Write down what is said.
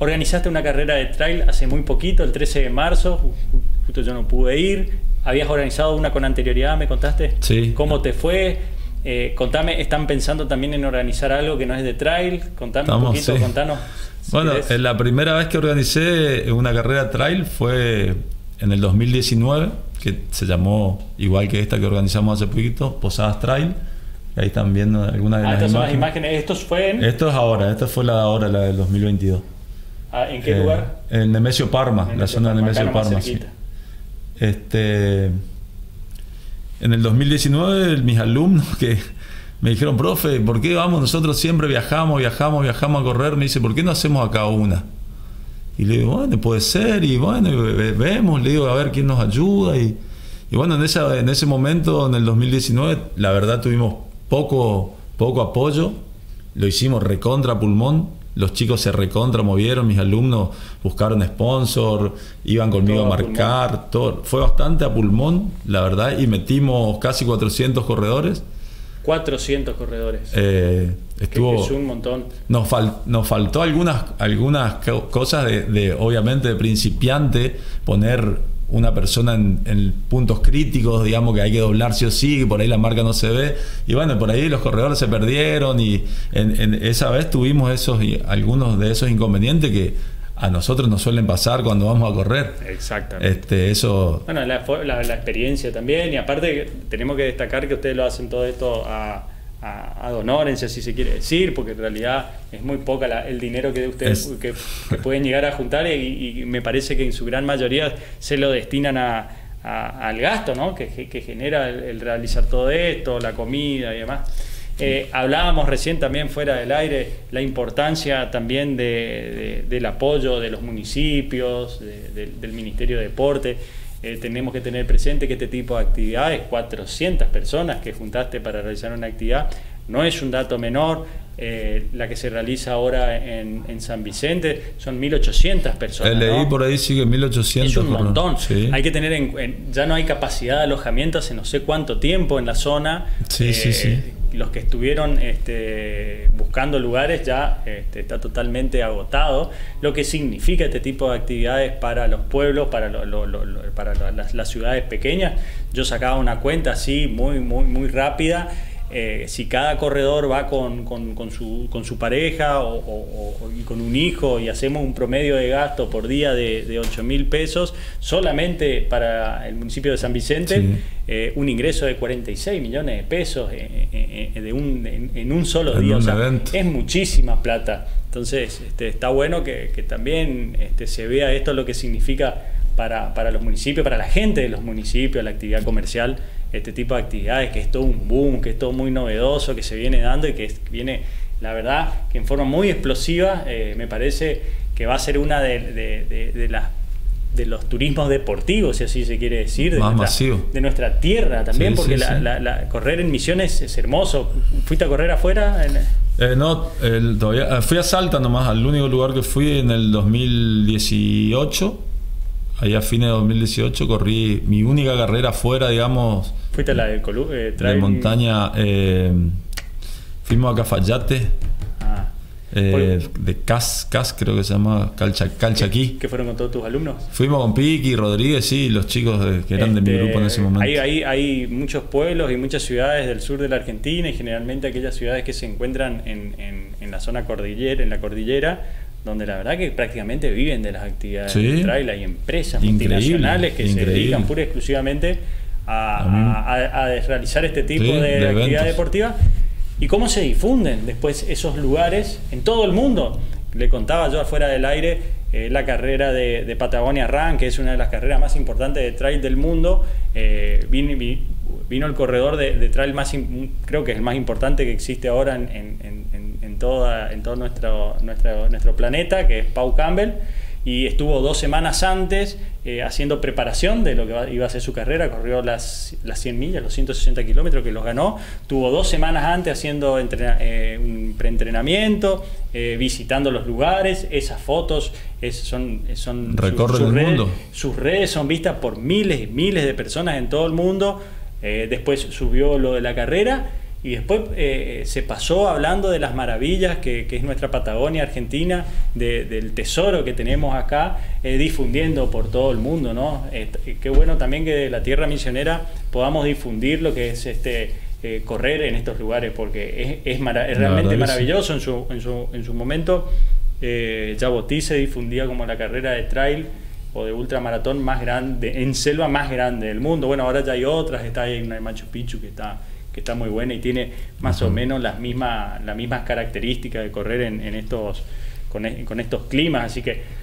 Organizaste una carrera de trail hace muy poquito, el 13 de marzo, justo yo no pude ir. Habías organizado una con anterioridad, me contaste. Sí. ¿Cómo te fue? Contame, ¿están pensando también en organizar algo que no es de trail? Contame un poquito, sí. Contanos. Si bueno, la primera vez que organicé una carrera trail fue en el 2019, que se llamó, igual que esta que organizamos hace poquito, Posadas Trail. Ahí están viendo algunas de las estas imágenes. Son las imágenes. ¿Estos fue en...? Esto es ahora, esta fue la de ahora, la del 2022. Ah, ¿en qué lugar? En Nemesio Parma, Nemesio, la zona de Nemesio Parma. Sí. En el 2019 mis alumnos que me dijeron, profe, ¿por qué vamos? Nosotros siempre viajamos a correr. Me dice, ¿por qué no hacemos acá una? Y le digo, bueno, puede ser, y bueno, vemos, le digo, a ver quién nos ayuda. Y bueno, en ese momento, en el 2019, la verdad tuvimos poco apoyo, lo hicimos recontra pulmón. Los chicos se recontra movieron, mis alumnos buscaron sponsor, iban conmigo a marcar, todo. Fue bastante a pulmón, la verdad, y metimos casi 400 corredores. 400 corredores. Estuvo, que es un montón. Nos faltó algunas cosas de obviamente de principiante, poner una persona en puntos críticos, digamos que hay que doblar sí o sí, por ahí la marca no se ve, y bueno, por ahí los corredores se perdieron, y en esa vez tuvimos algunos de esos inconvenientes que a nosotros nos suelen pasar cuando vamos a correr. Exactamente. Eso... Bueno, la experiencia también, y aparte tenemos que destacar que ustedes lo hacen todo esto a donórense, si se quiere decir, porque en realidad es muy poca el dinero que ustedes que pueden llegar a juntar, y me parece que en su gran mayoría se lo destinan al gasto, ¿no? que genera el realizar todo esto, la comida y demás. Hablábamos recién también fuera del aire la importancia también del apoyo de los municipios, del Ministerio de Deporte. Tenemos que tener presente que este tipo de actividades, 400 personas que juntaste para realizar una actividad, no es un dato menor. La que se realiza ahora en San Vicente son 1.800 personas. Leí, ¿no? Por ahí sigue 1.800. Es un montón. Sí. Hay que tener ya no hay capacidad de alojamiento hace no sé cuánto tiempo en la zona. Sí, sí, sí. Los que estuvieron buscando lugares ya está totalmente agotado, lo que significa este tipo de actividades para los pueblos, para las ciudades pequeñas. Yo sacaba una cuenta así muy rápida. Si cada corredor va con su pareja y con un hijo, y hacemos un promedio de gasto por día de 8.000 pesos, solamente para el municipio de San Vicente, sí. Un ingreso de 46 millones de pesos en un solo día. O sea, es muchísima plata. Entonces está bueno que también se vea esto, lo que significa para los municipios, para la gente de los municipios, la actividad comercial, este tipo de actividades, que es todo un boom, que es todo muy novedoso, que se viene dando y que viene, la verdad, que en forma muy explosiva. Me parece que va a ser una de los turismos deportivos, si así se quiere decir, de nuestra tierra también, sí, porque sí, correr en Misiones es hermoso. ¿Fuiste a correr afuera? No, todavía fui a Salta nomás, al único lugar que fui en el 2018. Allá a fines de 2018 corrí mi única carrera fuera, digamos. ¿Fuiste a la del trail? De montaña. Fuimos a Cafayate. Ah. De Cas, creo que se llama, Calchaquí. ¿Qué fueron con todos tus alumnos? Fuimos con Piqui, Rodríguez, sí, los chicos que eran de mi grupo en ese momento. Hay muchos pueblos y muchas ciudades del sur de la Argentina, y generalmente aquellas ciudades que se encuentran en la zona cordillera, en la cordillera, donde la verdad que prácticamente viven de las actividades, sí, de trail. Hay empresas multinacionales que se dedican pura y exclusivamente a realizar este tipo, sí, de actividad deportiva. ¿Y cómo se difunden después esos lugares en todo el mundo? Le contaba yo afuera del aire la carrera de Patagonia Run, que es una de las carreras más importantes de trail del mundo. Vino el corredor de trail creo que es el más importante que existe ahora en todo nuestro planeta, que es Pau Campbell, y estuvo 2 semanas antes haciendo preparación de lo que iba a ser su carrera. Corrió las 100 millas, los 160 kilómetros que los ganó. Tuvo 2 semanas antes haciendo un preentrenamiento, visitando los lugares. Esas fotos son recorre el mundo. Sus redes son vistas por miles y miles de personas en todo el mundo. Después subió lo de la carrera. Y después se pasó hablando de las maravillas que es nuestra Patagonia Argentina, del tesoro que tenemos acá, difundiendo por todo el mundo, ¿no? Qué bueno también que de la Tierra Misionera podamos difundir lo que es correr en estos lugares, porque es realmente maravilloso. En su momento, Jabotí se difundía como la carrera de trail o de ultramaratón más grande, en selva más grande del mundo. Bueno, ahora ya hay otras, está ahí en Machu Picchu que está muy buena y tiene más o menos las mismas características de correr con estos climas, así que